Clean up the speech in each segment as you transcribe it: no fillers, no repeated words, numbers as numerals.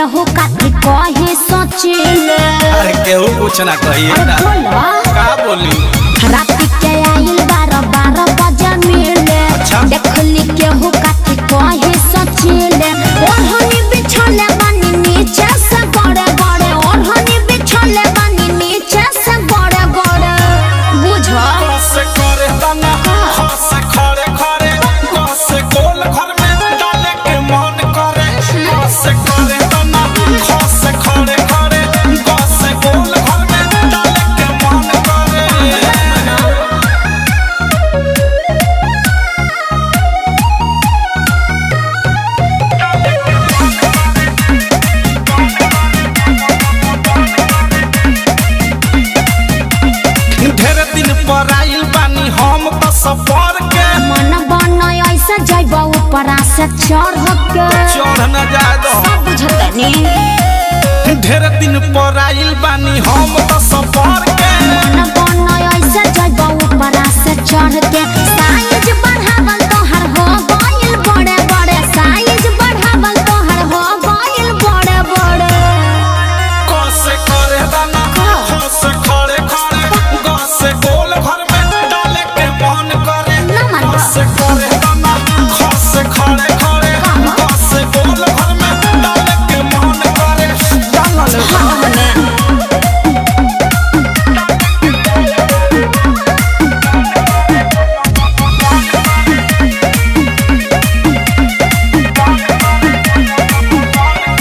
केहू काथी कहे सोचिले, अरे केहू कुछ ना कहिए ना, का बोली रात के आइल 12 बजे मिले, देखली केहू काथी कहे सोचिले, ओढ़नी बिछले बानी नीचे से बड़े बड़े, ओढ़नी बिछले बानी नीचे से बड़े बड़े, बुझो से करे तना हंस खड़े खड़े हंस गोल घर में डाले के मन करे हंस करे तना हंस खड़े खड़े हंस गोल घर में डाले के मन करे। ढेर दिन पर आइल बानी हम तो सफर के, मन बना ऐसा जाइबा ऊपरा से चढ़ के चढ़ न जाए दो सब बुझतनी, ढेर दिन पर आइल बानी हम तो सफर के, मन बना ऐसा जाइबा ऊपरा से चढ़ के, साइज बढ़ावल तोहर हो गइल बड़े बड़े, साइज बढ़ावल तोहर हो गइल बड़े बड़े, कस करे तना हंस खड़े खड़े हंस गोल घर में डाले के मन करे हंस करे तना हंस खड़े खड़े हंस गोल घर में डाले के मन करे डालल हमने। बन कलेजा बहानी तो प्रेमिया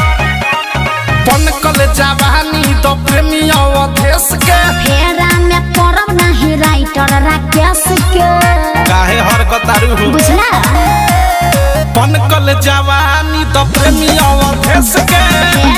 देश के, फेरा में परब नाही राइटर राकेश के, काहे हर कतारू बुझला, बन कलेजा बहानी तो प्रेमिया देश के।